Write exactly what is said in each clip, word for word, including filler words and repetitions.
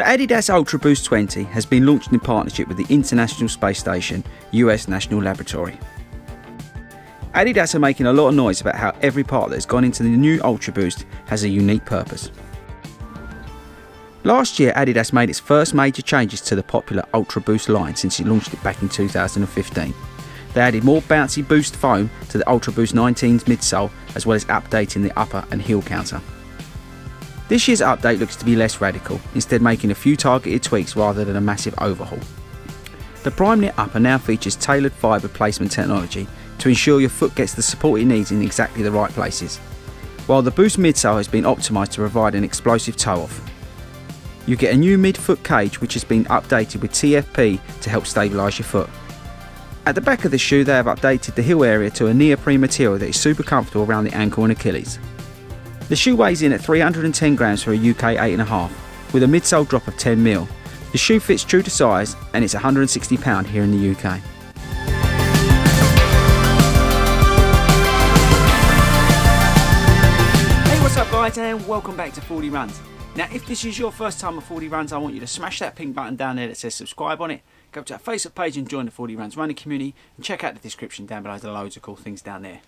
The Adidas Ultra Boost twenty has been launched in partnership with the International Space Station, U S National Laboratory. Adidas are making a lot of noise about how every part that has gone into the new Ultra Boost has a unique purpose. Last year, Adidas made its first major changes to the popular Ultra Boost line since it launched it back in two thousand fifteen. They added more bouncy boost foam to the Ultra Boost nineteen's midsole, as well as updating the upper and heel counter. This year's update looks to be less radical, instead making a few targeted tweaks rather than a massive overhaul. The Primeknit upper now features tailored fibre placement technology to ensure your foot gets the support it needs in exactly the right places, while the Boost midsole has been optimised to provide an explosive toe-off. You get a new mid-foot cage which has been updated with T F P to help stabilise your foot. At the back of the shoe they have updated the heel area to a neoprene material that is super comfortable around the ankle and Achilles. The shoe weighs in at three hundred and ten grams for a U K eight and a half, with a midsole drop of ten mil. The shoe fits true to size and it's one hundred and sixty pounds here in the U K. Hey, what's up guys, and welcome back to Fordy Runs. Now if this is your first time on Fordy Runs, I want you to smash that pink button down there that says subscribe on it. Go to our Facebook page and join the Fordy Runs running community, and check out the description down below, there's loads of cool things down there.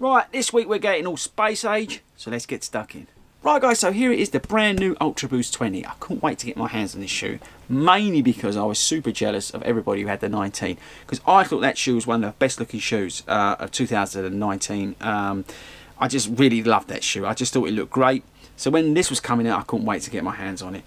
Right, this week we're getting all space age, so let's get stuck in. Right guys, so here it is, the brand new Ultra Boost twenty. I couldn't wait to get my hands on this shoe, mainly because I was super jealous of everybody who had the nineteen, because I thought that shoe was one of the best looking shoes uh, of two thousand nineteen. Um, I just really loved that shoe, I just thought it looked great. So when this was coming out, I couldn't wait to get my hands on it.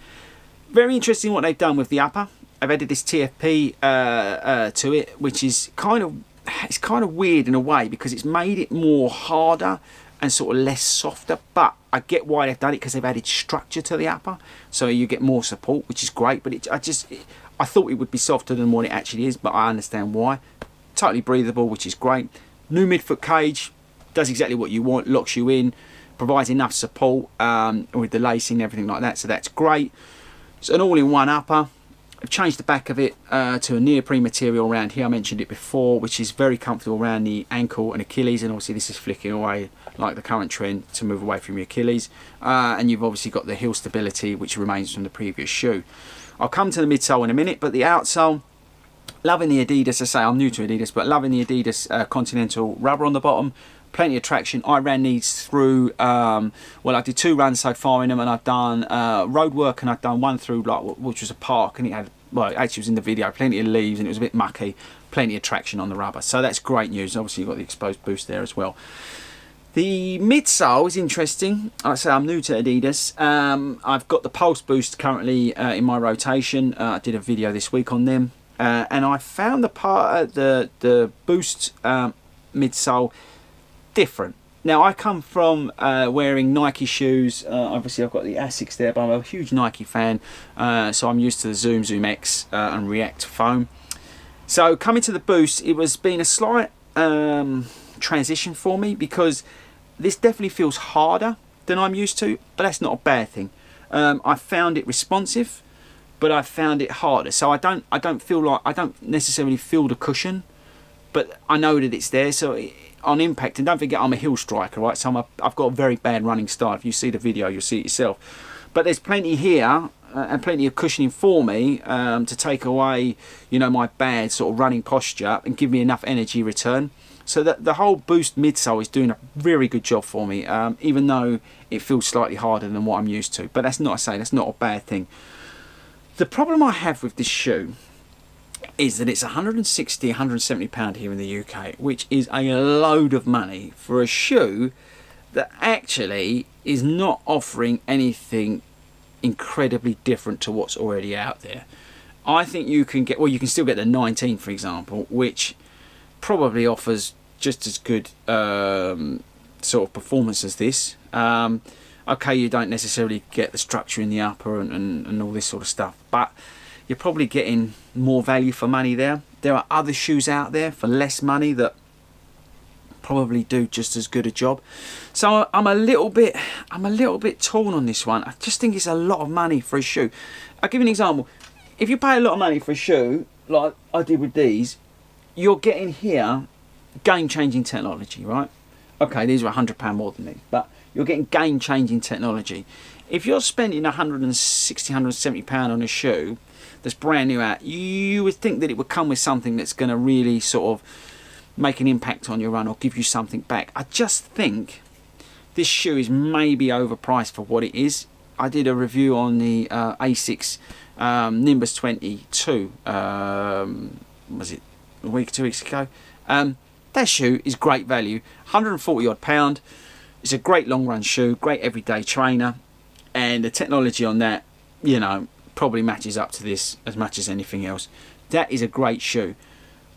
Very interesting what they've done with the upper. I've added this T F P uh, uh, to it, which is kind of it's kind of weird in a way because it's made it more harder and sort of less softer, but I get why they've done it because they've added structure to the upper, so you get more support, which is great. But it, I just it, I thought it would be softer than what it actually is, but I understand why. Totally breathable, which is great. New midfoot cage does exactly what you want, locks you in, provides enough support um, with the lacing and everything like that, so that's great. It's an all-in-one upper. I've changed the back of it uh, to a neoprene material around here, I mentioned it before, which is very comfortable around the ankle and Achilles, and obviously this is flicking away like the current trend to move away from your Achilles. Uh, and you've obviously got the heel stability which remains from the previous shoe. I'll come to the midsole in a minute, but the outsole, loving the Adidas, I say I'm new to Adidas, but loving the Adidas uh, Continental rubber on the bottom. Plenty of traction. I ran these through, um, well, I did two runs so far in them, and I've done uh, road work, and I've done one through, like, which was a park, and it had, well, actually it was in the video, plenty of leaves, and it was a bit mucky, plenty of traction on the rubber. So that's great news. Obviously, you've got the exposed boost there as well. The midsole is interesting. Like I say, I'm new to Adidas. Um, I've got the Pulse Boost currently uh, in my rotation. Uh, I did a video this week on them, uh, and I found the part, uh, the, the Boost um, midsole different. Now I come from uh, wearing Nike shoes, uh, obviously I've got the Asics there, but I'm a huge Nike fan, uh, so I'm used to the Zoom, Zoom X uh, and React foam. So coming to the Boost, it was been a slight um, transition for me because this definitely feels harder than I'm used to, but that's not a bad thing. Um, I found it responsive, but I found it harder, so I don't, I don't feel like, I don't necessarily feel the cushion, but I know that it's there, so it, on impact, and don't forget I'm a heel striker, right, so I'm a, I've got a very bad running style. If you see the video you'll see it yourself, but there's plenty here uh, and plenty of cushioning for me um, to take away, you know, my bad sort of running posture and give me enough energy return, so that the whole Boost midsole is doing a very good job for me, um, even though it feels slightly harder than what I'm used to, but that's not, I say that's not a bad thing. The problem I have with this shoe is that it's one hundred and sixty, one hundred and seventy pounds here in the U K, which is a load of money for a shoe that actually is not offering anything incredibly different to what's already out there. I think you can get, well, you can still get the nineteen, for example, which probably offers just as good um, sort of performance as this. Um, okay, you don't necessarily get the structure in the upper and, and, and all this sort of stuff, but you're probably getting more value for money there. There are other shoes out there for less money that probably do just as good a job. So I'm a little bit, I'm a little bit torn on this one. I just think it's a lot of money for a shoe. I'll give you an example. If you pay a lot of money for a shoe, like I did with these, you're getting here game-changing technology, right? Okay, these are one hundred pounds more than these, but you're getting game-changing technology. If you're spending one hundred sixty, one hundred seventy pounds on a shoe that's brand new out, you would think that it would come with something that's going to really sort of make an impact on your run or give you something back. I just think this shoe is maybe overpriced for what it is. I did a review on the uh, Asics um, Nimbus twenty-two, um, was it a week, two weeks ago? Um, that shoe is great value, one hundred forty odd pound. It's a great long run shoe, great everyday trainer, and the technology on that, you know, probably matches up to this as much as anything else. That is a great shoe,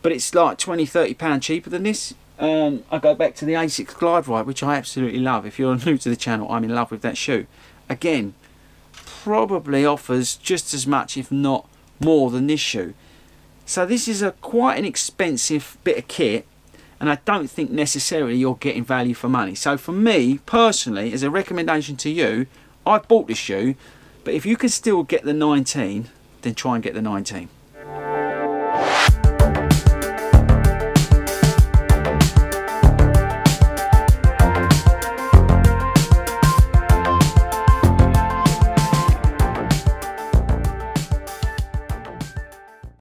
but it's like twenty, thirty pound cheaper than this. Um, I go back to the Asics Glide Ride, which I absolutely love. If you're new to the channel, I'm in love with that shoe. Again, probably offers just as much, if not more, than this shoe. So this is a quite an expensive bit of kit, and I don't think necessarily you're getting value for money. So for me, personally, as a recommendation to you, I've bought this shoe, but if you can still get the nineteen, then try and get the nineteen.